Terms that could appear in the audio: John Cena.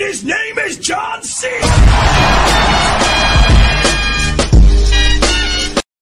and his name is John Cena!